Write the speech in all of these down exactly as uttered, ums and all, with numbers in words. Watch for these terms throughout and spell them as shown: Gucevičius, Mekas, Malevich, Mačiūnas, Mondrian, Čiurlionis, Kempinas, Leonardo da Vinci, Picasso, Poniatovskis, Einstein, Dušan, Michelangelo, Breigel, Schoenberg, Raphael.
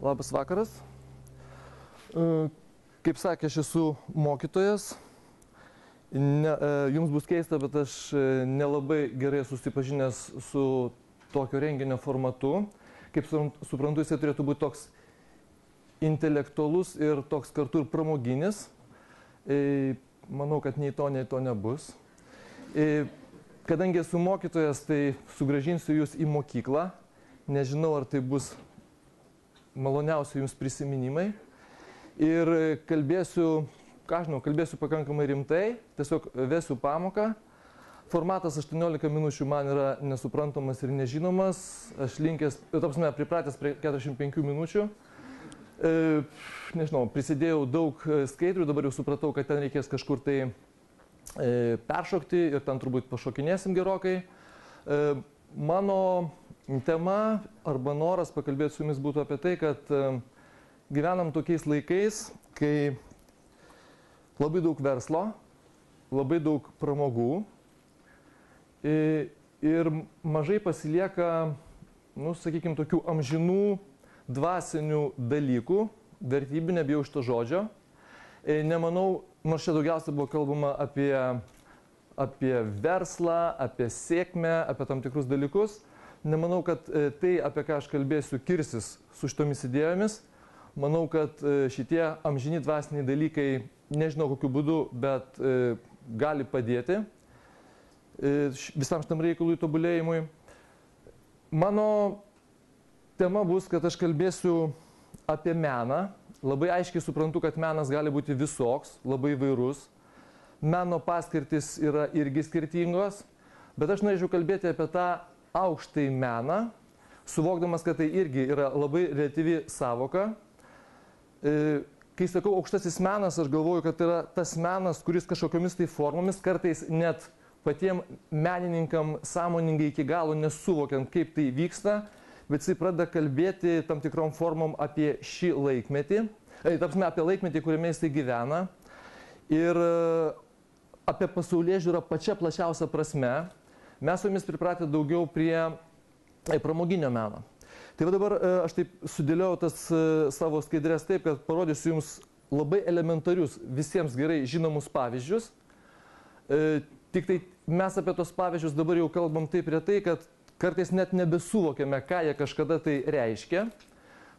Labas vakaras. Kaip sakė, aš esu mokytojas. Ne, jums bus keista, bet aš nelabai gerai susipažinęs su tokio renginio formatu. Kaip suprantu, jisai turėtų būti toks intelektualus ir toks kartu ir pramoginis. Manau, kad nei to, nei to nebus. Kadangi esu mokytojas, tai sugrąžinsiu jūs į mokyklą. Nežinau, ar tai bus maloniausiai jums prisiminimai ir kalbėsiu, ką žinau, kalbėsiu pakankamai rimtai, tiesiog vesiu pamoką. Formatas aštuoniolika minučių man yra nesuprantamas ir nežinomas, aš linkęs, tapsime, pripratęs prie keturiasdešimt penkių minučių. E, nežinau, prisidėjau daug skaidrių, dabar jau supratau, kad ten reikės kažkur tai e, peršokti ir ten turbūt pašokinėsim gerokai. E, mano tema arba noras pakalbėti su jumis būtų apie tai, kad gyvenam tokiais laikais, kai labai daug verslo, labai daug pramogų ir mažai pasilieka, nu, sakykime, tokių amžinų dvasinių dalykų, vertybių, nebijau šito žodžio. Nemanau, nors čia daugiausia buvo kalbama apie, apie verslą, apie sėkmę, apie tam tikrus dalykus. Nemanau, kad tai, apie ką aš kalbėsiu, kirsis su šitomis idėjomis. Manau, kad šitie amžini dvasiniai dalykai, nežinau kokiu būdu, bet gali padėti visam šitam reikalui tobulėjimui. Mano tema bus, kad aš kalbėsiu apie meną. Labai aiškiai suprantu, kad menas gali būti visoks, labai įvairus. Meno paskirtis yra irgi skirtingos, bet aš norėčiau kalbėti apie tą aukštąjį meną, suvokdamas, kad tai irgi yra labai reliatyvi sąvoka. Kai sakau aukštasis menas, aš galvoju, kad tai yra tas menas, kuris kažkokiomis tai formomis, kartais net patiem menininkam sąmoningai iki galo nesuvokiant, kaip tai vyksta, bet jisai pradeda kalbėti tam tikrom formom apie šį laikmetį, tapsime apie laikmetį, kuriame jisai gyvena, ir apie pasaulėžiūrą pačia plačiausia prasme. Mes su jumis pripratę daugiau prie pramoginio meno. Tai va dabar aš taip sudėliau tas savo skaidrės taip, kad parodysiu jums labai elementarius, visiems gerai žinomus pavyzdžius. Tik tai mes apie tos pavyzdžius dabar jau kalbam taip retai, kad kartais net nebesuvokiame, ką jie kažkada tai reiškia.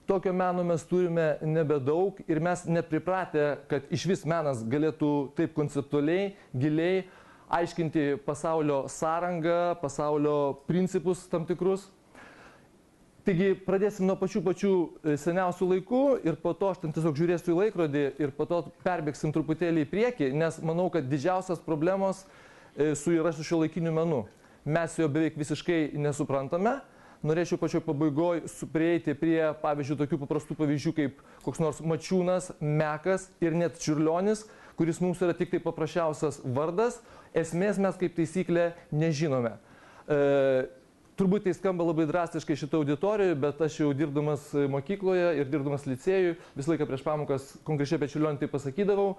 Tokio meno mes turime nebedaug ir mes nepripratę, kad iš vis menas galėtų taip konceptualiai, giliai aiškinti pasaulio sąrangą, pasaulio principus tam tikrus. Taigi pradėsim nuo pačių pačių seniausių laikų ir po to aš ten tiesiog žiūrėsiu į laikrodį ir po to perbėgsim truputėlį į priekį, nes manau, kad didžiausias problemos su yra su šiuolaikiniu menu. Mes jo beveik visiškai nesuprantame. Norėčiau pačioj pabaigoj prieiti prie, pavyzdžiui, tokių paprastų pavyzdžių kaip koks nors Mačiūnas, Mekas ir net Čiurlionis, kuris mums yra tik tai paprasčiausias vardas, esmės mes kaip taisyklė nežinome. E, turbūt tai skamba labai drastiškai šitą auditoriją, bet aš jau dirbdamas mokykloje ir dirbdamas licėjui, visą laiką prieš pamokas konkrečiai apie Čiurlionį tai pasakydavau,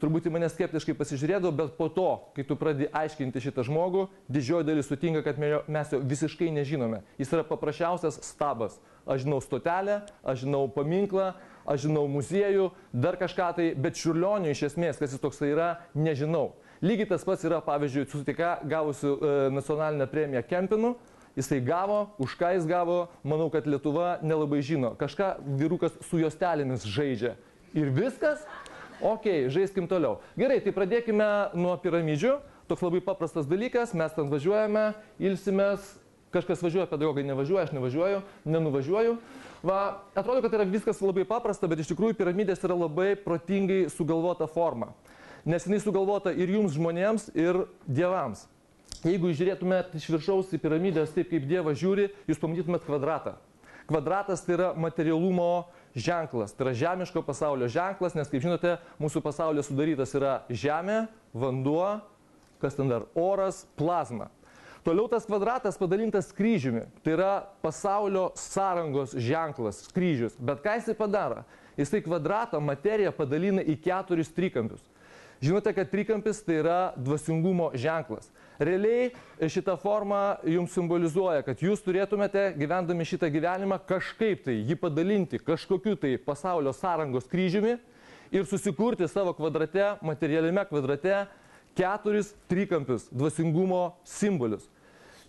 turbūt į mane skeptiškai pasižiūrėdavo, bet po to, kai tu pradedi aiškinti šitą žmogų, didžioji dalis sutinka, kad mes jo visiškai nežinome. Jis yra paprasčiausias stabas. Aš žinau stotelę, aš žinau paminklą, aš žinau muziejų, dar kažką tai, bet Čiurlioniui iš esmės, kas jis toksai yra, nežinau. Lygiai tas pats yra, pavyzdžiui, susitika gavusiu e, nacionalinę premiją Kempinu, jisai gavo, už ką jis gavo, manau, kad Lietuva nelabai žino. Kažką vyrukas su juostelėmis žaidžia. Ir viskas? Ok, žaiskim toliau. Gerai, tai pradėkime nuo piramidžių. Toks labai paprastas dalykas, mes ten važiuojame, ilsimės, kažkas važiuoja, pedagogai nevažiuoja, aš nevažiuoju, nenuvažiuoju. Va, atrodo, kad yra viskas labai paprasta, bet iš tikrųjų piramidės yra labai protingai sugalvota forma. Nes jinai sugalvota ir jums žmonėms, ir dievams. Jeigu žiūrėtumėt iš viršaus į piramidės taip, kaip dievas žiūri, jūs pamatytumėt kvadratą. Kvadratas tai yra materialumo ženklas, tai yra žemiško pasaulio ženklas, nes, kaip žinote, mūsų pasaulio sudarytas yra žemė, vanduo, kas ten dar, oras, plazma. Toliau tas kvadratas padalintas kryžiumi. Tai yra pasaulio sąrangos ženklas, kryžius. Bet ką jisai padaro? Jisai kvadratą, materiją padalina į keturis trikampius. Žinote, kad trikampis tai yra dvasingumo ženklas. Realiai šitą formą jums simbolizuoja, kad jūs turėtumėte, gyvendami šitą gyvenimą, kažkaip tai jį padalinti kažkokiu tai pasaulio sąrangos kryžiumi ir susikurti savo kvadrate, materialiame kvadrate, keturis trikampius, dvasingumo simbolius.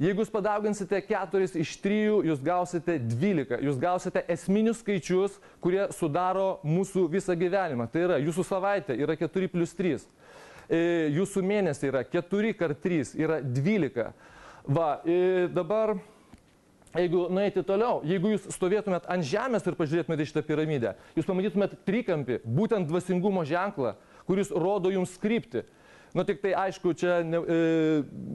Jeigu jūs padauginsite keturis iš trijų, jūs gausite dvylika. Jūs gausite esminius skaičius, kurie sudaro mūsų visą gyvenimą. Tai yra, jūsų savaitė yra keturi plius trys. Jūsų mėnesį yra keturi kart trys, yra dvylika. Va, dabar, jeigu nueiti toliau, jeigu jūs stovėtumėt ant žemės ir pažiūrėtumėte šitą piramidę, jūs pamatytumėt trikampį, būtent dvasingumo ženklą, kuris rodo jums kryptį. Nu, tik tai, aišku, čia ne,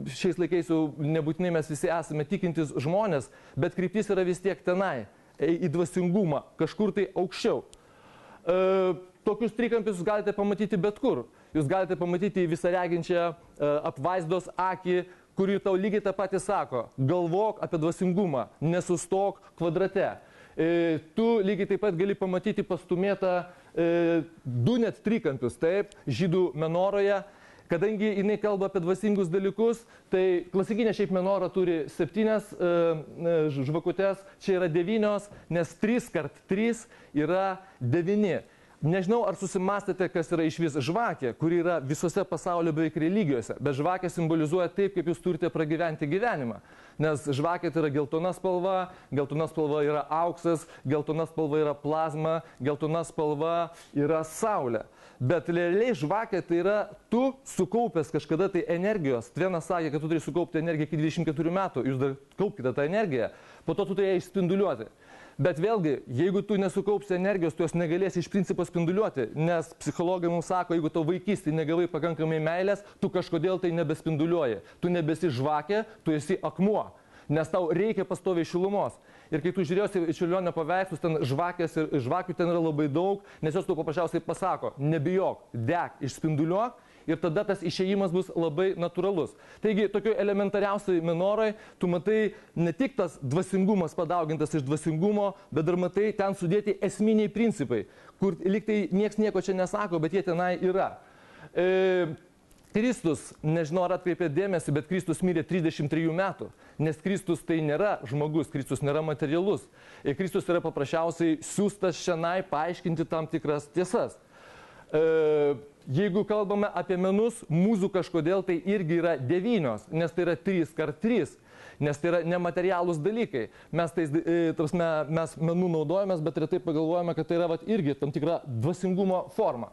šiais laikais jau nebūtinai mes visi esame tikintys žmonės, bet kryptis yra vis tiek tenai, į dvasingumą, kažkur tai aukščiau. Tokius trikampius jūs galite pamatyti bet kur. Jūs galite pamatyti visą reginčią apvaizdos akį, kuri tau lygiai tą patį sako. Galvok apie dvasingumą, nesustok kvadrate. Tu lygiai taip pat gali pamatyti pastumėtą du net trikampius, taip, žydų menoroje. Kadangi jinai kalba apie dvasingus dalykus, tai klasikinė šiaip menora turi septynias žvakutes, čia yra devynios, nes trys kart trys yra devyni. Nežinau, ar susimastėte, kas yra iš vis žvakė, kuri yra visose pasaulio beveik religijose, bet žvakė simbolizuoja taip, kaip jūs turite pragyventi gyvenimą. Nes žvakė tai yra geltona spalva, geltona spalva yra auksas, geltona spalva yra plazma, geltona spalva yra saulė. Bet realiai žvakė tai yra tu sukaupęs kažkada tai energijos. Vienas sakė, kad tu turi sukaupti energiją iki dvidešimt keturių metų, jūs dar kaupkite tą energiją, po to tu turi ją išspinduliuoti. Bet vėlgi, jeigu tu nesukaupsi energijos, tu jos negalėsi iš principo spinduliuoti, nes psichologai mums sako, jeigu tau vaikystėje negavai pakankamai meilės, tu kažkodėl tai nebespinduliuoji. Tu nebesi žvakė, tu esi akmuo, nes tau reikia pastoviai šilumos. Ir kai tu žiūrėsi Čiurlionio paveikslus, ten žvakės ir žvakių ten yra labai daug, nes jos tau paprasčiausiai pasako, nebijok, dek, išspinduliuok. Ir tada tas išėjimas bus labai natūralus. Taigi, tokioj elementariausiai menorai, tu matai ne tik tas dvasingumas padaugintas iš dvasingumo, bet dar matai ten sudėti esminiai principai, kur liktai nieks nieko čia nesako, bet jie tenai yra. E, Kristus, nežinau ar atkreipėt dėmesį, bet Kristus mirė trisdešimt trijų metų, nes Kristus tai nėra žmogus, Kristus nėra materialus. E, Kristus yra paprasčiausiai siūstas šiandien paaiškinti tam tikras tiesas. E, Jeigu kalbame apie menus, mūzų kažkodėl tai irgi yra devynios, nes tai yra trys kart trys, nes tai yra nematerialūs dalykai. Mes, tais, tarpsme, mes menų naudojame, bet ir taip pagalvojame, kad tai yra vat, irgi tam tikra dvasingumo forma.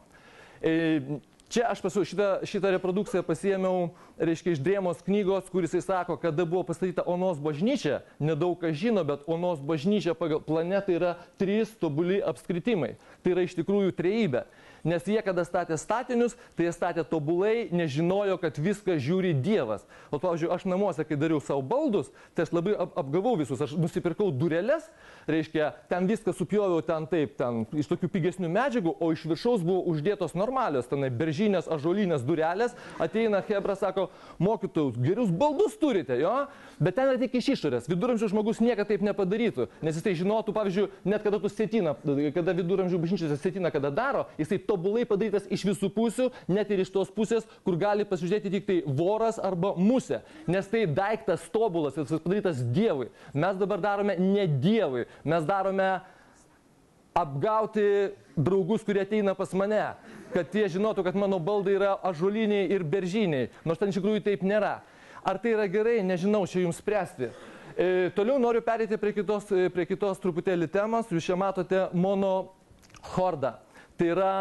E, čia aš pasu, šitą, šitą reprodukciją pasiėmiau, reiškia, iš Drėmos knygos, kuris sako, kada buvo pastatyta Onos bažnyčia, nedaug kas žino, bet Onos bažnyčia pagal planetą yra trys tobuli apskritimai. Tai yra iš tikrųjų trejybė. Nes jie, kada statė statinius, tai jie statė tobulai, nežinojo, kad viską žiūri Dievas. O, pavyzdžiui, aš namuose, kai dariau savo baldus, tai aš labai apgavau visus. Aš nusipirkau dureles, reiškia, ten viską supjoviau ten taip, ten iš tokių pigesnių medžiagų, o iš viršaus buvo uždėtos normalios, tenai beržinės, ažolinės durelės. Ateina hebra, sako, mokytojus, gerius baldus turite, jo? Bet ten yra tik iš išorės. Viduramžių žmogus niekada taip nepadarytų, nes jis tai žinotų, pavyzdžiui, net kada tu setina, kada viduramžių bažnyčiose setina, kada daro, jisai tobulai padarytas iš visų pusių, net ir iš tos pusės, kur gali pasižiūrėti tik tai voras arba musė. Nes tai daiktas tobulas, jis padarytas Dievui. Mes dabar darome ne Dievui, mes darome apgauti draugus, kurie ateina pas mane, kad tie žinotų, kad mano baldai yra ažuoliniai ir beržiniai, nors ten iš tikrųjų taip nėra. Ar tai yra gerai, nežinau, čia jums spręsti. E, toliau noriu perėti prie kitos, prie kitos truputėlį temas, jūs čia matote monochordą. Tai yra,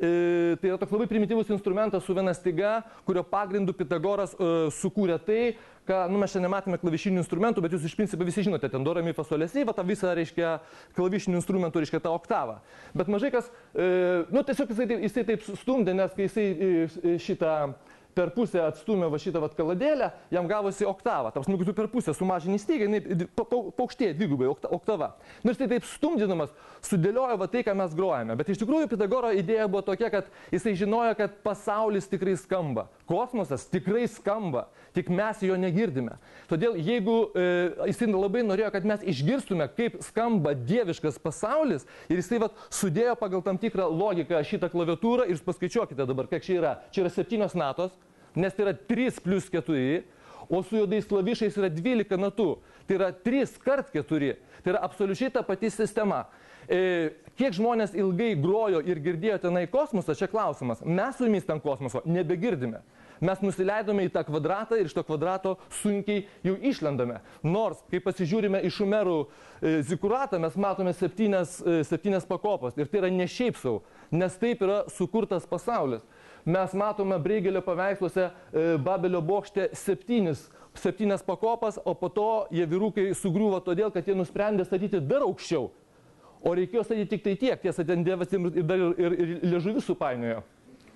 e, tai yra toks labai primityvus instrumentas su viena styga, kurio pagrindu Pythagoras e, sukūrė tai, ką, nu, mes čia nematėme klavišinių instrumentų, bet jūs iš principo visi žinote, ten do, re, mi, fa, sol, la, si, va tą visą, reiškia, klavišinių instrumentų, reiškia, tą oktavą. Bet mažai kas, e, nu, tiesiog jisai, jisai taip stumdė, nes kai jisai šitą per pusę atstumė va šitą vat kaladėlę, jam gavosi oktava. Taps, nu, tu per pusę sumažinį stygą, jinai paukštėja dvigubai oktava. Nors tai taip stumdinamas sudėliojo va tai, ką mes grojame. Bet iš tikrųjų Pitagoro idėja buvo tokia, kad jisai žinojo, kad pasaulis tikrai skamba. kosmosas tikrai skamba, tik mes jo negirdime. Todėl, jeigu e, jis labai norėjo, kad mes išgirstume, kaip skamba dieviškas pasaulis, ir jisai vat, sudėjo pagal tam tikrą logiką šitą klaviatūrą ir paskaičiuokite dabar, kiek čia yra. Čia yra septynios natos, nes tai yra trys plius keturi, o su juodais klavišais yra dvylika natų. Tai yra trys kart keturi. Tai yra absoliučiai ta pati sistema. E, kiek žmonės ilgai grojo ir girdėjo tenai kosmosą, čia klausimas. Mes su jumis ten kosmoso nebegirdime. Mes nusileidome į tą kvadratą ir iš to kvadrato sunkiai jau išlendame. Nors, kai pasižiūrime iš Šumerų e, zikuratą, mes matome septynes, e, septynes pakopas. Ir tai yra ne šiaip sau, nes taip yra sukurtas pasaulis. Mes matome Breigelio paveiksluose e, Babelio bokšte septynis septynias pakopas, o po to jie vyrukai sugriuvo todėl, kad jie nusprendė statyti dar aukščiau. O reikėjo statyti tik tai tiek, tiesa, ten dievas ir, ir, ir, ir liežuvis supainiojo.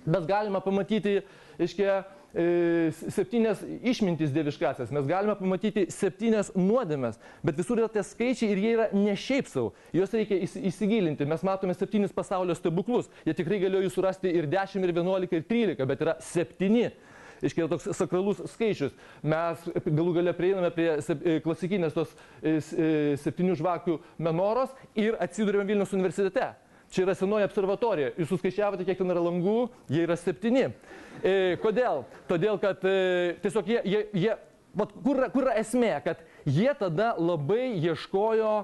Bet galima pamatyti, iškia, e, septynias išmintis dieviškasias, mes galime pamatyti septynias nuodėmes, bet visur yra tie skaičiai ir jie yra ne šiaip sau, juos reikia įsigilinti. Mes matome septynis pasaulio stebuklus, jie tikrai galėjo jų surasti ir dešimt, ir vienuolika, ir trylika, bet yra septyni. Iškia, toks sakralus skaičius. Mes galų gale prieiname prie klasikinės tos septynių žvakių menoros ir atsidurėme Vilniaus universitete. Čia yra senoji observatorija. Jūs suskaičiavote, kiek ten yra langų, jie yra septyni. E, kodėl? Todėl, kad e, tiesiog jie, jie, jie vat, kur, yra, kur yra esmė, kad jie tada labai ieškojo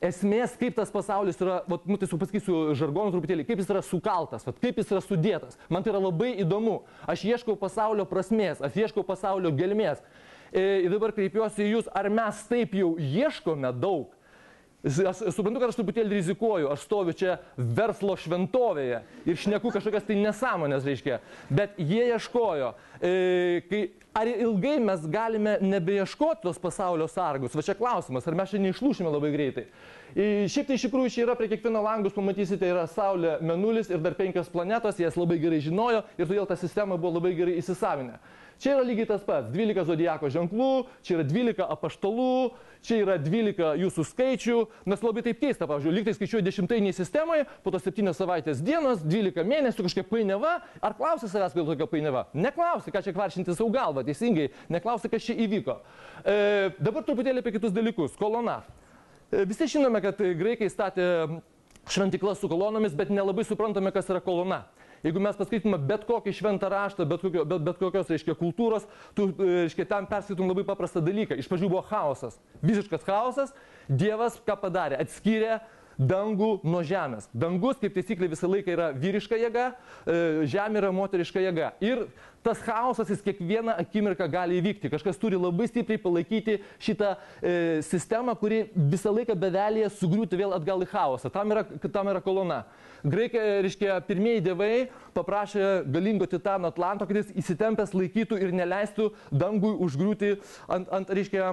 esmės, kaip tas pasaulis yra, vat, nu, tiesiog pasakysiu žargonų truputėlį, kaip jis yra sukaltas, vat, kaip jis yra sudėtas. Man tai yra labai įdomu. Aš ieškau pasaulio prasmės, aš ieškau pasaulio gelmės. E, ir dabar kreipiuosi į jūs, ar mes taip jau ieškome daug? Aš suprantu, kad aš truputėlį rizikuoju, aš stoviu čia verslo šventovėje ir šneku kažkokias tai nesąmonės, reiškia, bet jie ieškojo. E, kai, ar ilgai mes galime nebeieškoti tos pasaulio sargus? Va čia klausimas, ar mes čia neišlūšime labai greitai. E, šiaip tai iš tikrųjų čia yra prie kiekvieno langus, pamatysite, yra Saulė, Mėnulis ir dar penkios planetos, jas labai gerai žinojo ir todėl ta sistema buvo labai gerai įsisavinę. Čia yra lygiai tas pats, dvylika zodiako ženklų, čia yra dvylika apaštalų, čia yra dvylika jūsų skaičių, nes labai taip keista, pavyzdžiui, lyg tai skaičiuoju dešimtainiai sistemoje, po to septynios savaitės dienos, dvylika mėnesių, kažkokia painiava, ar klausi savęs, kodėl tokia painiava? Neklausi, ką čia kvaršinti savo galvą, teisingai, neklausi, kas čia įvyko. E, dabar truputėlį apie kitus dalykus, kolona. E, visi žinome, kad graikai statė šventyklas su kolonomis, bet nelabai suprantame, kas yra kolona. Jeigu mes paskaitytume bet kokį šventą raštą, bet, kokio, bet, bet kokios, reiškia, kultūros, tu, reiškia, tam perskaitum labai paprastą dalyką. Iš pradžių buvo chaosas, visiškas chaosas, Dievas ką padarė, atskyrė dangų nuo žemės. Dangus, kaip taisyklė, visą laiką yra vyriška jėga, žemė yra moteriška jėga. Ir tas chaosas, jis kiekvieną akimirką gali įvykti. Kažkas turi labai stipriai palaikyti šitą e, sistemą, kuri visą laiką bevelėje sugriūti vėl atgal į chaosą. Tam yra, tam yra kolona. Graikai, reiškia, pirmieji dievai paprašė galingo titano Atlanto, kad jis įsitempęs laikytų ir neleistų dangui užgriūti ant, ant, reiškia,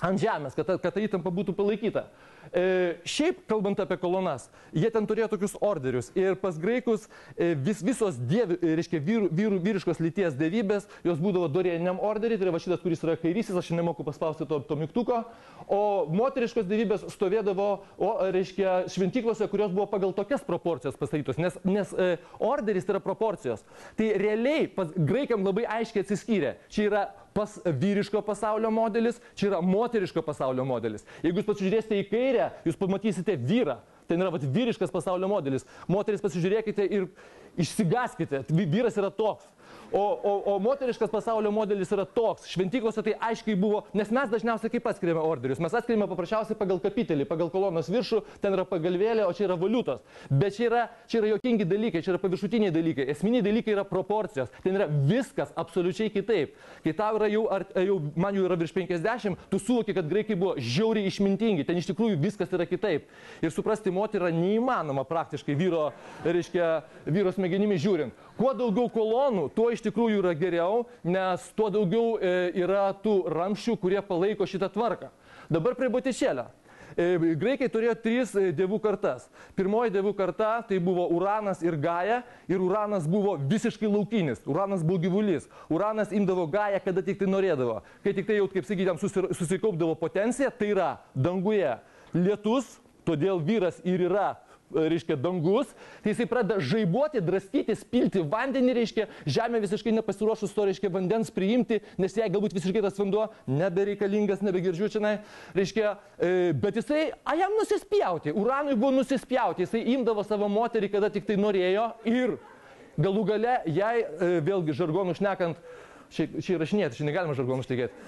ant žemės, kad ta, kad ta įtampa būtų palaikyta. E, šiaip, kalbant apie kolonas, jie ten turėjo tokius orderius ir pas graikus e, vis, visos dievi, reiškia, vyru, vyru, vyriškos lyties dievybės, jos būdavo dorieniniam orderį, tai yra šitas, kuris yra kairysis, aš nemoku paspausti to, to mygtuko, o moteriškos dievybės stovėdavo, o, reiškia, šventyklose, kurios buvo pagal tokias proporcijas pastatytos, nes, nes e, orderis yra proporcijos. Tai realiai pas graikiam labai aiškiai atsiskyrė. Čia yra pas vyriško pasaulio modelis, čia yra moteriško pasaulio modelis. Jeigu jūs pasižiūrėsite į kairę, jūs pamatysite vyrą. Tai yra vat, vyriškas pasaulio modelis. Moteris pasižiūrėkite ir išsigąskite. Vyras yra toks. O, o, o moteriškas pasaulio modelis yra toks. Šventyklose tai aiškiai buvo, nes mes dažniausiai kaip atskiriame orderius. Mes atskiriame paprasčiausiai pagal kapitelį, pagal kolonos viršų, ten yra pagalvėlė, o čia yra valiutos. Bet čia yra, čia yra jokingi dalykai, čia yra paviršutiniai dalykai. Esminiai dalykai yra proporcijos. Ten yra viskas absoliučiai kitaip. Kai tau yra jau, ar, jau, man jau yra virš penkiasdešimt, tu suvoki, kad graikai buvo žiauriai išmintingi. Ten iš tikrųjų viskas yra kitaip. Ir suprasti moterį yra neįmanoma praktiškai vyro, reiškia, vyro smegenimis žiūrint. Kuo daugiau kolonų, tuo iš tikrųjų yra geriau, nes tuo daugiau e, yra tų ramščių, kurie palaiko šitą tvarką. Dabar prie botičelio. E, graikai turėjo tris dievų kartas. Pirmoji dievų karta tai buvo Uranas ir Gaja, ir Uranas buvo visiškai laukinis, Uranas buvo gyvulys. Uranas imdavo Gają, kada tik tai norėdavo. Kai tik tai jau, kaip sakytam, susikaupdavo potenciją, tai yra danguje lietus, todėl vyras ir yra, reiškia, dangus, tai jisai pradeda žaibuoti, draskyti, spilti vandenį, reiškia, žemė visiškai nepasiruošus to, reiškia, vandens priimti, nes jai galbūt visiškai tas vanduo nebereikalingas, nebegirdžiu čia, reiškia, bet jisai, a jam nusispjauti, Uranui buvo nusispjauti, jisai imdavo savo moterį, kada tik tai norėjo ir galų gale jai, vėlgi žargonų šnekant, šį rašinėti, šį negalima žargonų šnekėti,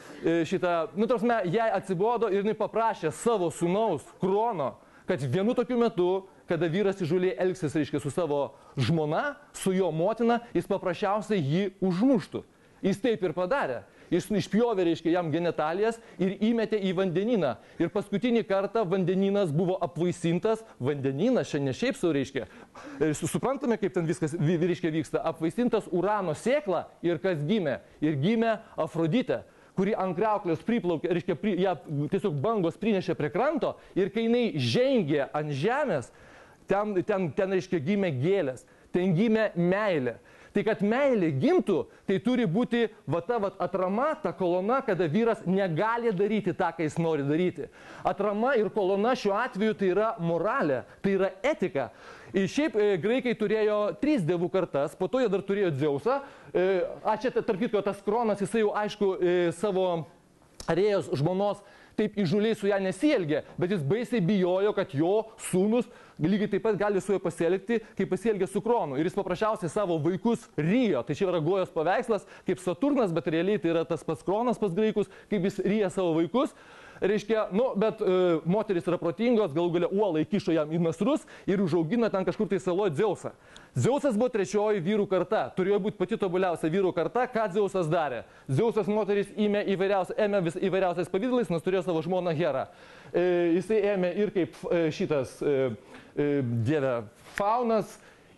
šitą, nu, tarpsme, jai atsibodo ir jinai paprašė savo sūnaus Krono, kad vienu tokiu metu, kada vyras įžūliai elgsis, reiškia, su savo žmona, su jo motina, jis paprasčiausiai jį užmuštų. Jis taip ir padarė. Jis išpjovė, reiškia, jam genitalijas ir įmetė į vandeniną. Ir paskutinį kartą vandeninas buvo apvaisintas. Vandeninas šiandien šiaip sau, reiškia. Suprantame, kaip ten viskas, reiškia, vyksta. Apvaisintas Urano sėkla ir kas gimė? Ir gimė Afroditė, kuri ant kriauklės priplaukė, reiškia, ją tiesiog bangos prinešė prie kranto ir kai jinai žengė ant žemės, ten, ten, ten, reiškia, gimė gėlės, ten gimė meilė. Tai, kad meilė gimtų, tai turi būti va ta va, atrama, ta kolona, kada vyras negali daryti tą, ką jis nori daryti. Atrama ir kolona šiuo atveju tai yra moralė, tai yra etika. Ir šiaip graikai turėjo trys dievų kartas, po to jie dar turėjo Dzeusą. A čia, tarp kitko, tas Kronas, jisai jau, aišku, savo Rėjos žmonos taip įžūliai su ją nesielgė, bet jis baisiai bijojo, kad jo sūnus lygiai taip pat gali su juo pasielgti, kaip pasielgė su Kronu. Ir jis paprasčiausiai savo vaikus rijo. Tai čia yra Gojos paveikslas, kaip Saturnas, bet realiai tai yra tas pats Kronas pas graikus, kaip jis ryja savo vaikus. Reiškia, nu, bet e, moteris yra protingos, galų galia uolai kišo jam į nasrus ir užaugino ten kažkur tai saloje Dzeusą. Dzeusas buvo trečioji vyrų karta, turėjo būti pati tobuliausia vyrų karta, ką Dzeusas darė. Dzeusas moteris ėmė įvairiausiais, įvairiausiais pavidalais, nes turėjo savo žmoną Herą. E, jisai ėmė ir kaip e, šitas e, e, dieve Faunas,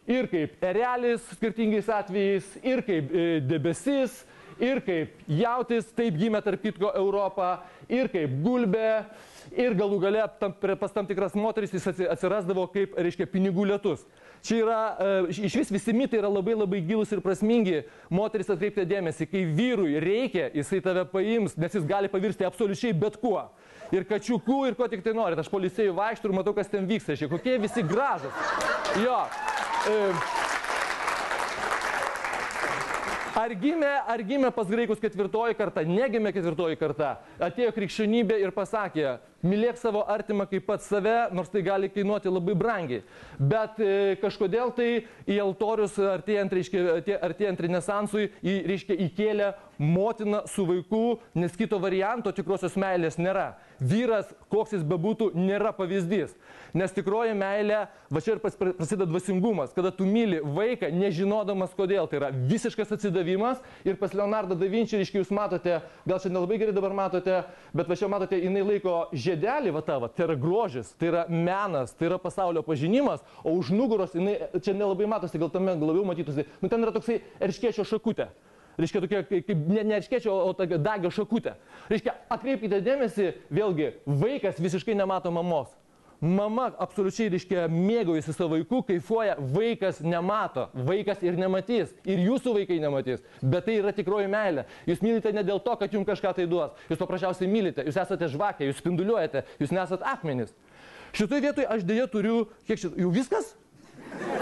ir kaip erelis skirtingais atvejais, ir kaip e, debesis, ir kaip jautis, taip gimė tarp kitko Europą, ir kaip gulbė, ir galų gale pas tam tikras moteris jis atsirasdavo kaip, reiškia, pinigų lietus. Čia yra, iš vis visi mitai yra labai labai gilus ir prasmingi. Moteris atkreiptė dėmesį, kai vyrui reikia, jisai tave paims, nes jis gali pavirsti absoliučiai bet kuo. Ir kačiukų, ir ko tik tai norit. Aš policėjų vaikštų ir matau, kas ten vyksta. Reiškia, kokie visi gražas. Jo. Ar gimė, ar gimė pas graikus ketvirtoji karta? Negimė ketvirtoji karta. Atėjo krikščionybė ir pasakė, mylėk savo artimą kaip pat save, nors tai gali kainuoti labai brangiai. Bet e, kažkodėl tai į altorius artėjant, reiškia, artėjant renesansui, į, reiškia, įkėlė motiną su vaiku, nes kito varianto tikrosios meilės nėra. Vyras, koks jis bebūtų, nėra pavyzdys. Nes tikroji meilė, va čia ir prasideda dvasingumas, kada tu myli vaiką, nežinodamas kodėl. Tai yra visiškas atsidavimas ir pas Leonardo da Vinci, reiškia, jūs matote, gal čia nelabai gerai dabar matote, bet va čia matote, jinai laiko žiedelį, va tavo, tai yra grožis, tai yra menas, tai yra pasaulio pažinimas, o už nugaros, jinai čia nelabai matosi, gal tame labiau matytųsi, nu ten yra toksai erškėčio šakutė. Reiškia, tokia, kaip neaiškėčiau, o tokia dagio šakutė. Reiškia, atkreipkite dėmesį, vėlgi, vaikas visiškai nemato mamos. Mama absoliučiai, reiškia, mėgaujasi savo vaiku, kaifuoja, vaikas nemato, vaikas ir nematys, ir jūsų vaikai nematys, bet tai yra tikroji meilė. Jūs mylite ne dėl to, kad jums kažką tai duos, jūs paprasčiausiai mylite, jūs esate žvakė, jūs spinduliuojate, jūs nesat akmenys. Šitoj vietoj aš dėja turiu, kiek šitoj, jau viskas?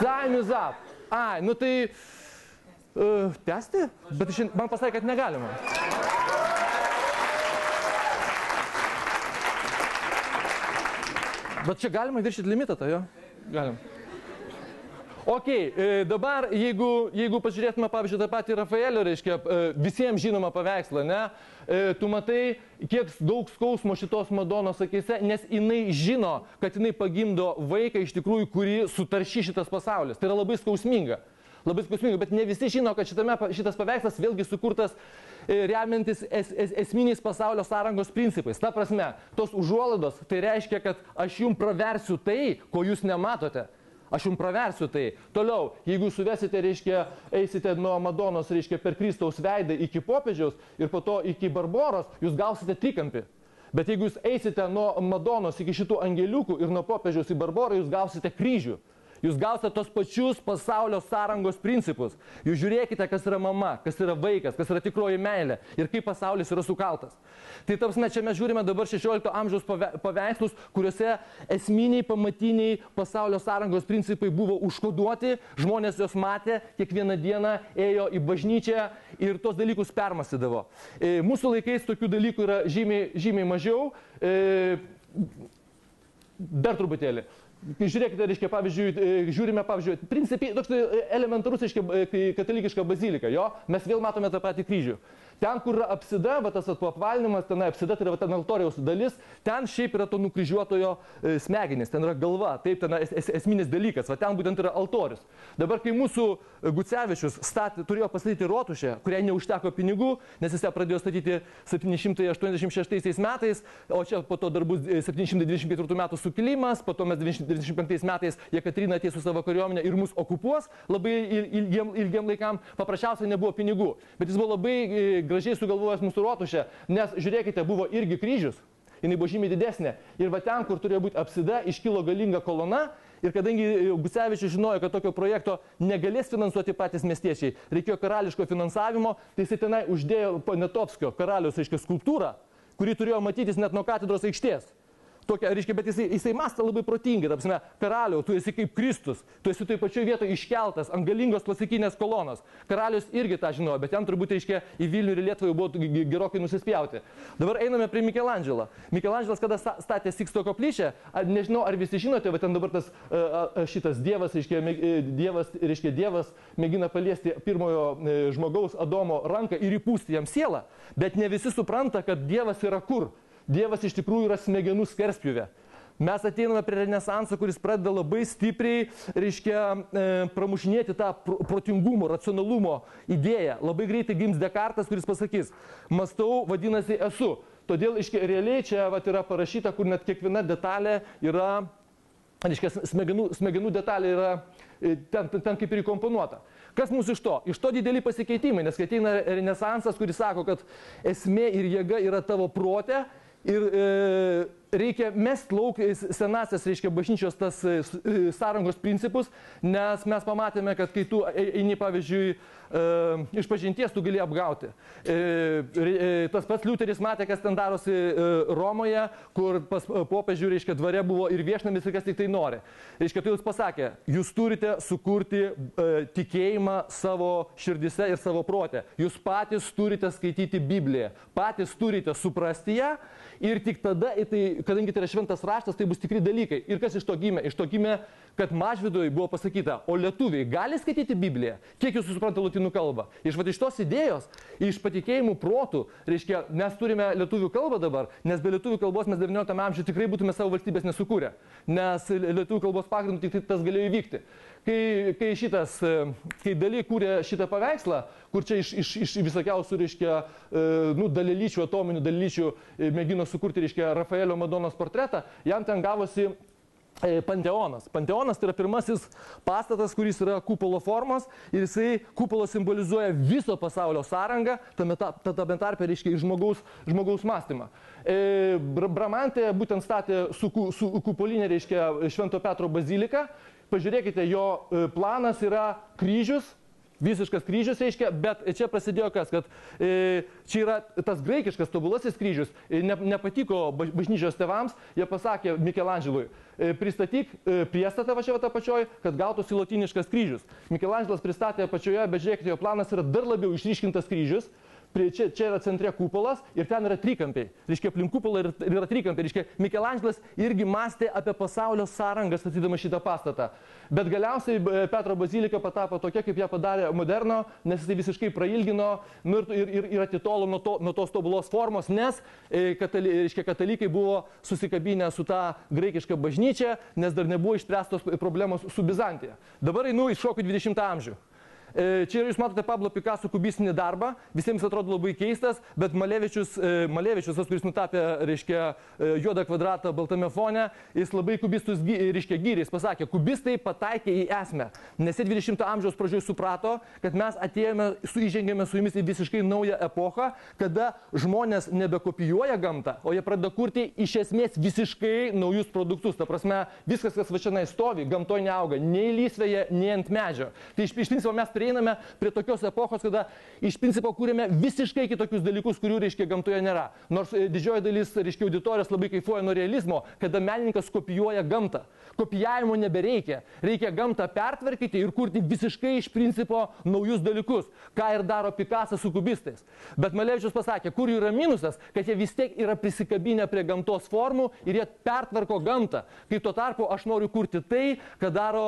Time is up. Ai, nu tai... Uh, tęsti? Bet man pasakė, kad negalima. Bet čia galima viršyti limitą tą, jo? Galim. Ok, dabar, jeigu, jeigu pažiūrėtume, pavyzdžiui, tą patį Raphaelio, reiškia, visiems žinoma paveikslą, ne? Tu matai, kiek daug skausmo šitos Madonos akyse, nes jinai žino, kad jinai pagimdo vaiką, iš tikrųjų, kurį sutarši šitas pasaulis. Tai yra labai skausminga. Labai skausmingai, bet ne visi žino, kad šitame, šitas paveikslas vėlgi sukurtas remiantis es, es, esminiais pasaulio sąrangos principais. Ta prasme, tos užuolaidos, tai reiškia, kad aš jums praversiu tai, ko jūs nematote. Aš jums praversiu tai. Toliau, jeigu suvesite, reiškia, eisite nuo Madonos, reiškia, per Kristaus veidą iki popiežiaus ir po to iki Barboros, jūs gausite trikampį. Bet jeigu jūs eisite nuo Madonos iki šitų angeliukų ir nuo popiežiaus į Barborą, jūs gausite kryžių. jūs gausite tos pačius pasaulio sąrangos principus. Jūs žiūrėkite, kas yra mama, kas yra vaikas, kas yra tikroji meilė ir kaip pasaulis yra sukaltas. Tai taps, ne, čia mes žiūrime dabar šešiolikto amžiaus paveikslus, kuriuose esminiai, pamatiniai pasaulio sąrangos principai buvo užkoduoti, žmonės jos matė, kiekvieną dieną ėjo į bažnyčią ir tos dalykus permastydavo. Mūsų laikais tokių dalykų yra žymiai, žymiai mažiau. Dar truputėlį. Žiūrėkite, reiškia, pavyzdžiui, žiūrime, pavyzdžiui, principiai, toks elementarus, reiškia, katalikiška bazilika, jo, mes vėl matome tą patį kryžių. Ten, kur yra apsida, va, tas apvalinimas, ten apsida, tai yra ten altoriaus dalis, ten šiaip yra to nukryžiuotojo smegenis, ten yra galva, taip, ten es, esminis dalykas, va, ten būtent yra altorius. Dabar, kai mūsų Gucevičius statė, turėjo pastatyti rotušę, kuriai neužteko pinigų, nes jis ją pradėjo statyti septyni šimtai aštuoniasdešimt šeštaisiais metais, o čia po to dar bus septyni šimtai dvidešimt ketvirtų metų sukilimas, po to mes devyniasdešimt penktais metais Jekaterina ateis su savo kariuomenė ir mus okupuos labai ilgiam, ilgiam laikam, paprasčiausiai nebuvo pinigų, bet jis buvo labai gražiai sugalvojęs mūsų rotušę, nes žiūrėkite, buvo irgi kryžius, jinai buvo žymiai didesnė. Ir va ten, kur turėjo būti apsida, iškilo galinga kolona. Ir kadangi Gucevičius žinojo, kad tokio projekto negalės finansuoti patys miestiečiai, reikėjo karališko finansavimo, tai jis tenai uždėjo Poniatovskio karaliaus, aiškia, skulptūrą, kuri turėjo matytis net nuo katedros aikštės. Tokia, reiškia, bet jisai, jisai mąsta labai protingai, ta prasme, karaliau, tu esi kaip Kristus, tu esi toj pačioj vietoje iškeltas ant galingos klasikinės kolonos. Karalius irgi tą žinojo, bet ten turbūt, reiškia, į Vilnių ir Lietuvą buvo gerokai nusispjauti. Dabar einame prie Michelangelo. Michelangelas, kada statė Siksto koplyčią, nežinau, ar visi žinote, bet ten dabar tas šitas dievas, reiškia, dievas, reiškia, dievas mėgina paliesti pirmojo žmogaus Adomo ranką ir įpūsti jam sielą, bet ne visi supranta, kad dievas yra kur. Dievas iš tikrųjų yra smegenų skerspjūvė. Mes ateiname prie renesanso, kuris pradeda labai stipriai, reiškia, pramušinėti tą protingumo, racionalumo idėją. Labai greitai gims Descartes, kuris pasakys, mąstau, vadinasi, esu. Todėl, reiškia, realiai čia vat, yra parašyta, kur net kiekviena detalė yra, reiškia, smegenų, smegenų detalė yra ten, ten kaip ir įkomponuota. Kas mūsų iš to? Iš to dideli pasikeitimai, nes ateina renesansas, kuris sako, kad esmė ir jėga yra tavo prote. Ir e, reikia mest lauk senasias, reiškia, bažnyčios tas e, sąrangos principus, nes mes pamatėme, kad kai tu eini, pavyzdžiui, e, iš pažinties, tu gali apgauti. E, e, tas pats Lutheris matė, kas ten darosi e, Romoje, kur pas popiežių, reiškia, dvare buvo ir viešnamis, ir kas tik tai nori. Reiškia, tai jūs pasakė, jūs turite sukurti e, tikėjimą savo širdise ir savo prote. Jūs patys turite skaityti Bibliją, patys turite suprasti ją. Ir tik tada, tai, kadangi tai yra šventas raštas, tai bus tikri dalykai. Ir kas iš to gimė? Iš to gimė, kad Mažvidui buvo pasakyta, o lietuviai gali skaityti Bibliją? Kiek jūs supranta lotynų kalbą? Iš, vat, iš tos idėjos, iš patikėjimų protų, reiškia, mes turime lietuvių kalbą dabar, nes be lietuvių kalbos mes devynioliktame amžiuje tikrai būtume savo valstybės nesukūrę, nes lietuvių kalbos pagrindų tik tas galėjo įvykti. Kai, kai šitas, kai daly kūrė šitą paveikslą, kur čia iš, iš, iš visokiausių, reiškia, nu, dalelyčių, atominių dalelyčių mėgino sukurti, reiškia, Rafaelio Madonos portretą, jam ten gavosi Panteonas. Panteonas tai yra pirmasis pastatas, kuris yra kupolo formos ir jisai kupolo simbolizuoja viso pasaulio sąrangą, tame tarpe, reiškia, žmogaus, žmogaus mąstymą. E, Bramante būtent statė su, su kupolinė, reiškia, Švento Petro baziliką. Pažiūrėkite, jo planas yra kryžius. Visiškas kryžius, reiškia, bet čia prasidėjo kas, kad e, čia yra tas graikiškas tobulasis kryžius, ne, nepatiko bažnyčios tėvams, jie pasakė Michelangelo, e, pristatyk e, priestatą va čia va, apačioj, kad gautųsi lotyniškas kryžius. Michelangelas pristatė apačioje, bet žiūrėkite, jo planas yra dar labiau išryškintas kryžius. Prie, čia, čia yra centre kupolas ir ten yra trikampiai. Reiškia, aplink kupolą yra, yra trikampiai. Reiškia, Michelangelas irgi mąstė apie pasaulio sąrangą statydama šitą pastatą. Bet galiausiai Petro bazilika patapo tokia, kaip ją padarė moderno, nes jis visiškai prailgino ir, ir, ir atitolo nuo, to, nuo tos tobulos formos, nes katali, reiškia, katalikai buvo susikabinę su tą graikišką bažnyčią, nes dar nebuvo išspręstos problemos su Bizantija. Dabar einu į šokį dvidešimtą amžių. Čia jūs matote Pablo Picasso kubistinį darbą, visiems atrodo labai keistas, bet Malevičius, tas, kuris nutapė, reiškia, juodą kvadratą baltame fone, jis labai kubistus, reiškia, gyrė, jis pasakė, kubistai pataikė į esmę, nes jie dvidešimto amžiaus pradžioje suprato, kad mes atėjome, suįžengėme su jumis į visiškai naują epochą, kada žmonės nebekopijuoja gamtą, o jie pradeda kurti iš esmės visiškai naujus produktus. Ta prasme, viskas, kas vačianai stovi, gamtoj neauga, nei lysvėje, nei ant medžio. Tai iš principo mes prieiname prie tokios epochos, kada iš principo kūrėme visiškai kitokius dalykus, kurių, reiškia, gamtoje nėra. Nors didžioji dalis, reiškia, auditorijos labai kaifuoja nuo realizmo, kada menininkas kopijuoja gamtą. Kopijavimo nebereikia. Reikia gamtą pertvarkyti ir kurti visiškai iš principo naujus dalykus, ką ir daro Picasso su kubistais. Bet Malevičius pasakė, kur jų yra minusas, kad jie vis tiek yra prisikabinę prie gamtos formų ir jie pertvarko gamtą. Kaip tuo tarpu aš noriu kurti tai, kad daro,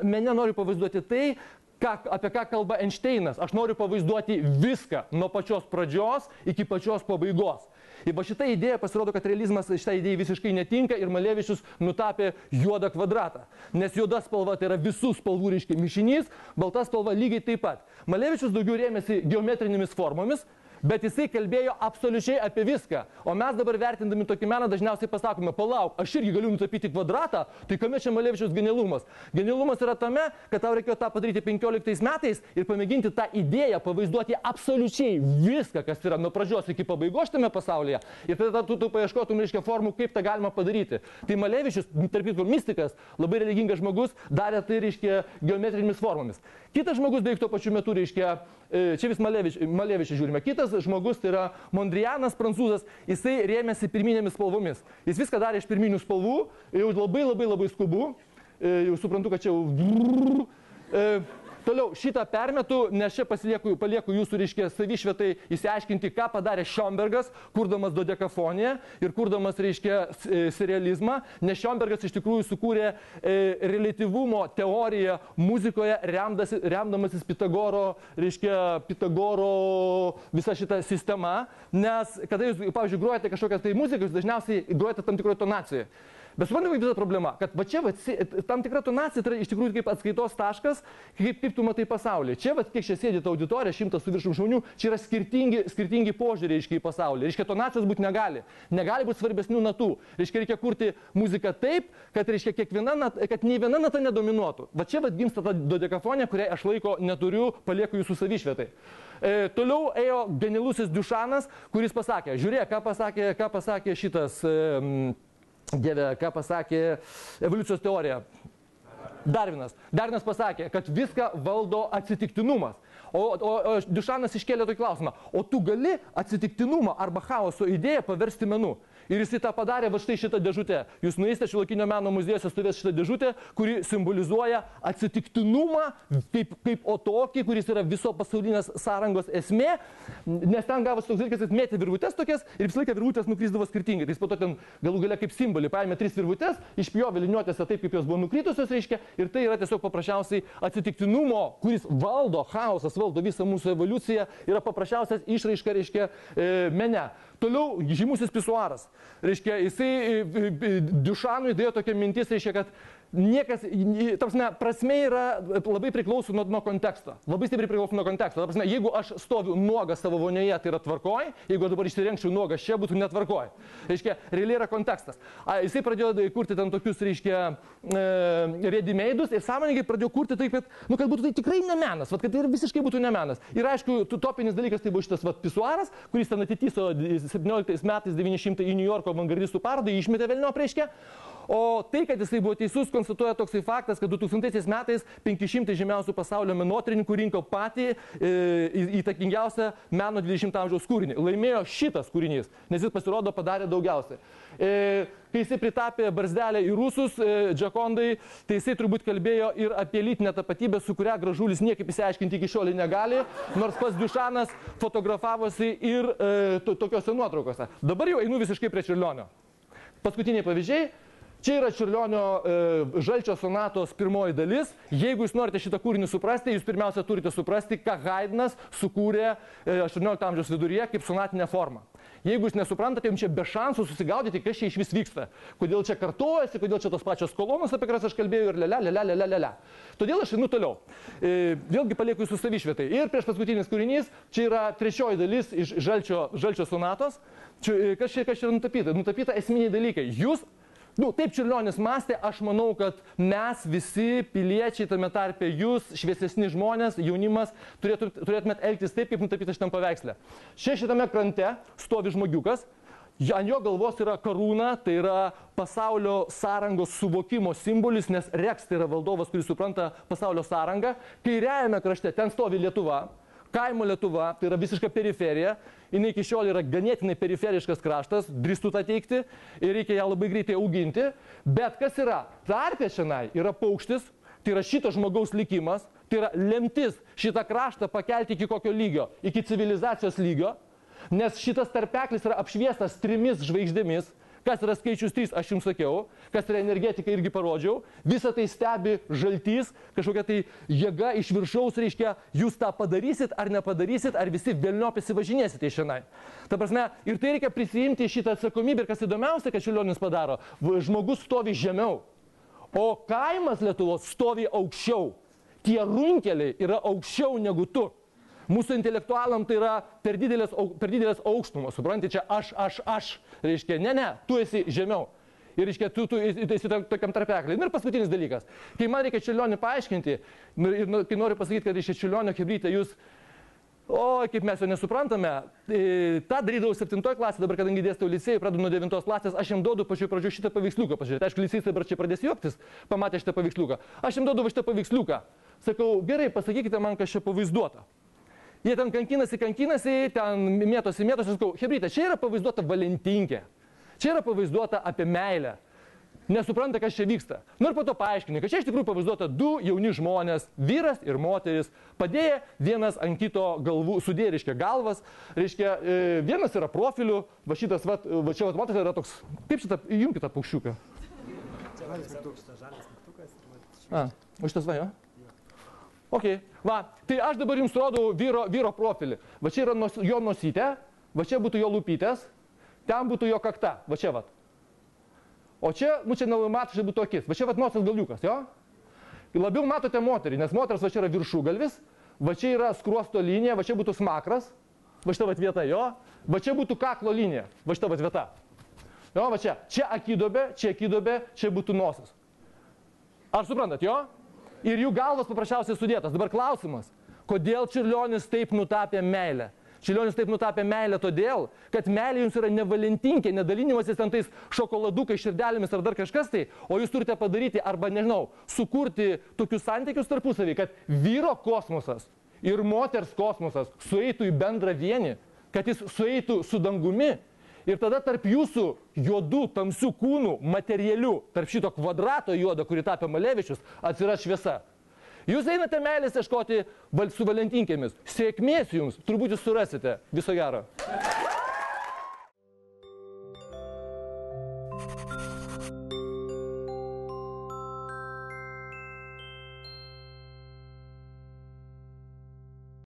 mene noriu pavaizduoti tai, Ką, apie ką kalba Einšteinas. Aš noriu pavaizduoti viską nuo pačios pradžios iki pačios pabaigos. Ir šitą idėją pasirodo, kad realizmas šitą idėją visiškai netinka ir Malevičius nutapė juodą kvadratą. Nes juoda spalva tai yra visų spalvų, reiškia, mišinys, balta spalva lygiai taip pat. Malevičius daugiau rėmėsi geometrinėmis formomis, bet jisai kalbėjo absoliučiai apie viską. O mes dabar vertindami tokį meną dažniausiai pasakome, palauk, aš irgi galiu nutapyti kvadratą, tai kame čia Malevičiaus genialumas? Genialumas yra tame, kad tau reikėjo tą padaryti penkioliktais metais ir pamėginti tą idėją pavaizduoti absoliučiai viską, kas yra nuo pradžios iki pabaigos tame pasaulyje. Ir tada tu, tu paieškotum, reiškia, formų, kaip tą galima padaryti. Tai Malevičius, tarp kitko mistikas, labai religingas žmogus, darė tai, reiškia, geometrinėmis formomis. Kitas žmogus beveik tuo pačiu metu, reiškia, čia vis Malevičius žiūrime, kitas žmogus, tai yra Mondrianas, prancūzas, jisai rėmėsi pirminėmis spalvomis. Jis viską darė iš pirminių spalvų, jau labai labai labai skubu, jau suprantu, kad čia jau... Toliau, šitą permetu, nes čia pasilieku, palieku jūsų, reiškia, savišvietai įsiaiškinti, ką padarė Schoenbergas, kurdamas dodekafoniją ir kurdamas, reiškia, serializmą, nes Schoenbergas iš tikrųjų sukūrė reliatyvumo teoriją muzikoje, remdamasis Pitagoro, reiškia, Pitagoro visą šitą sistemą, nes kada jūs, pavyzdžiui, grojate kažkokias tai muziką, jūs dažniausiai grojate tam tikroje tonacijoje. Bet suprantu, kaip visa problema, kad va čia va, tam tikra tonacija yra iš tikrųjų kaip atskaitos taškas, kaip, kaip tu matai pasaulį. Čia, va, kiek čia sėdė ta auditorija, šimtas su viršum žmonių, čia yra skirtingi, skirtingi požiūriai, reiškia, į pasaulį. Reiškia, tonacijos būti negali. Negali būti svarbesnių natų. Reiškia, reikia kurti muziką taip, kad, reiškia, kiekviena nat, kad nei viena nata nedominuotų. Va čia va, gimsta ta dodekafonija, kurią aš laiko neturiu, palieku jūsų savišvietai. E, toliau ėjo genialusis Dušanas, kuris pasakė, žiūrėk, ką pasakė, ką pasakė šitas... E, Dieve, ką pasakė evoliucijos teorija? Darvinas. Darvinas pasakė, kad viską valdo atsitiktinumas. O, o, o Dušanas iškėlė tokį klausimą. O tu gali atsitiktinumą arba chaoso idėją paversti menu? Ir jis tą padarė va štai šitą dėžutę. Jūs nueisite Šiuolaikinio meno muziejose, stovės šitą dėžutę, kuri simbolizuoja atsitiktinumą kaip, kaip o tokį, kuris yra viso pasaulinės sąrangos esmė. Nes ten gavosi toks dalykas, jis mėtė virvutės tokias ir vis laiką virvutės nukrisdavo skirtingai. Tai jis po to ten galų gale kaip simbolį paėmė tris virvutės, išpjovė liniuotėse taip, kaip jos buvo nukritusios, reiškia, ir tai yra tiesiog paprasčiausiai atsitiktinumo, kuris valdo, chaosas valdo visą mūsų evoliuciją, yra paprasčiausias išraiška, reiškia, mene. Toliau žymusis pisuaras. Reiškia, jisai Dušanui dėjo tokia mintis, reiškia, kad niekas, tapsime, prasme yra labai priklauso nuo, nuo konteksto. Labai stipriai priklauso nuo konteksto. Tapsime, jeigu aš stoviu nuogą savo vonioje, tai yra tvarkoj, jeigu dabar išsirengčiau nuogą, čia būtų netvarkoj. Reiškia, realiai yra kontekstas. A, jisai pradėjo kurti ten tokius, reiškia, e, redimeidus ir sąmoningai pradėjo kurti taip, kad, nu, kad būtų tai tikrai nemenas, kad tai ir visiškai būtų nemenas. Ir aišku, topinis dalykas tai buvo šitas vat, pisuaras, kuris ten atitiso septynioliktais metais devyni šimtai į New Yorko avangardistų parodą, išmetė velnio prieškę. O tai, kad jisai buvo teisus, konstatuoja toksai faktas, kad du tūkstantaisiais metais penki šimtai žymiausių pasaulio menotrinininkų rinko patį įtakingiausią meno dvidešimto amžiaus kūrinį. Laimėjo šitas kūrinys, nes jis pasirodo padarė daugiausiai. E, kai jisai pritapė barzdelę į rusus, e, džekondai, tai jisai turbūt kalbėjo ir apie lytinę tapatybę, su kuria Gražulis niekaip įsiaiškinti iki šiolį negali, nors pas Dušanas fotografavosi ir e, to, tokiose nuotraukose. Dabar jau einu visiškai prie Čiurlionio. Paskutiniai pavyzdžiai. Čia yra Čiurlionio e, Žalčio sonatos pirmoji dalis. Jeigu jūs norite šitą kūrinį suprasti, jūs pirmiausia turite suprasti, ką Haydnas sukūrė aštuoniolikto amžiaus viduryje kaip sonatinę formą. Jeigu jūs nesuprantate, jums čia be šansų susigaudyti, kas čia iš vis vyksta. Kodėl čia kartojasi, kodėl čia tos pačios kolonos, apie kurias aš kalbėjau, ir lele, lele, lele, lele. Todėl aš einu toliau. E, vėlgi palieku jūsų savišvietai. Ir prieš paskutinis kūrinys, čia yra trečioji dalis iš žalčio, žalčio sonatos. Čia, kas, čia, kas čia nutapyta? Nutapyta esminiai dalykai. Jūs Nu, taip Čiurlionis mąstė, aš manau, kad mes visi piliečiai, tame tarpe jūs, šviesesni žmonės, jaunimas, turėtumėt elgtis taip, kaip nutapyta šitam paveiksle. Šia šitame krante stovi žmogiukas, ant jo galvos yra karūna, tai yra pasaulio sąrangos suvokimo simbolis, nes Rex tai yra valdovas, kuris supranta pasaulio sąrangą. Kairiajame krašte ten stovi Lietuva, kaimo Lietuva, tai yra visiška periferija. Jis iki šiol yra ganėtinai periferiškas kraštas, drįstu tą teikti, ir reikia ją labai greitai auginti. Bet kas yra? Tarpė šiandien yra paukštis, tai yra šito žmogaus likimas, tai yra lemtis šitą kraštą pakelti iki kokio lygio, iki civilizacijos lygio, nes šitas tarpeklis yra apšviestas trimis žvaigždėmis. Kas yra skaičius trys, aš jums sakiau, kas yra energetika, irgi parodžiau. Visą tai stebi žaltys, kažkokia tai jėga iš viršaus, reiškia, jūs tą padarysit ar nepadarysit, ar visi velniop įsivažinėsite iš šiandien. Ta prasme, ir tai reikia prisiimti šitą atsakomybę, ir kas įdomiausia, kad Čiurlionis padaro, žmogus stovi žemiau, o kaimas Lietuvos stovi aukščiau. Tie runkeliai yra aukščiau negu tu. Mūsų intelektualam tai yra per didelės, per didelės aukštumos, supranti, čia aš, aš, aš, reiškia, ne, ne, tu esi žemiau. Ir reiškia, tu, tu esi tokiam tarpekliai. Ir paskutinis dalykas, kai man reikia Čiurlionį paaiškinti, ir kai noriu pasakyti, kad iš Čiurlionio chebrytė jūs, o, kaip mes jo nesuprantame, tą darydavau septintoje klasėje, dabar kadangi dėstau licėjų, pradedu nuo devintos klasės, aš jam duodu pačiu pradžiu šitą paveiksliuką pažiūrėti. Aišku, licėjai dabar čia pradės juoktis, pamatė šitą paveiksliuką. Aš jam duodu šitą paveiksliuką. Sakau, gerai, pasakykite man, kas čia pavaizduota. Jie ten kankinasi, kankinasi, ten mėtosi, mėtosi, sakau, chebrytė, čia yra pavaizduota valentinkė, čia yra pavaizduota apie meilę, nesupranta, kas čia vyksta. Nu ir po to paaiškini, kad čia iš tikrųjų pavaizduota du jauni žmonės, vyras ir moteris, padėję vienas ant kito galvų, sudėję, reiškia, galvas, reiškia, vienas yra profiliu, va šitas, va, va čia, va, matas yra toks, kaip šitą, įjungkite tą paukščiuką. Čia va, šitą žalias mygtukas. A, o šitas va, jo? Okay. Va, tai aš dabar jums rodau vyro, vyro profilį. Va čia yra nos, jo nosytė, va čia būtų jo lūpytės, ten būtų jo kakta, va čia va. O čia, nu čia matosi, būtų akis, va čia va nosies galiukas, jo? Ir labiau matote moterį, nes moteris va čia yra viršugalvis, va čia yra skruosto linija, va čia būtų smakras, va šita va vieta jo, va čia būtų kaklo linija, va šita va vieta. Jo, va čia, čia akidobė, čia akidobė, čia būtų nosis. Ar suprantat, jo? Ir jų galvas paprasčiausiai sudėtas. Dabar klausimas, kodėl Čiurlionis taip nutapė meilę? Čiurlionis taip nutapė meilę todėl, kad meilė jums yra ne valentinkė, ne dalinimasis ten tais šokoladukai, širdelėmis ar dar kažkas tai, o jūs turite padaryti arba, nežinau, sukurti tokius santykius tarpusavį, kad vyro kosmosas ir moters kosmosas sueitų į bendrą vienį, kad jis sueitų su dangumi. Ir tada tarp jūsų juodų, tamsių kūnų, materialių, tarp šito kvadrato juodo, kurį tapė Malevičius, atsiras šviesa. Jūs einate meilės ieškoti su valentinkėmis. Sėkmės jums, turbūt jūs surasite. Viso gero.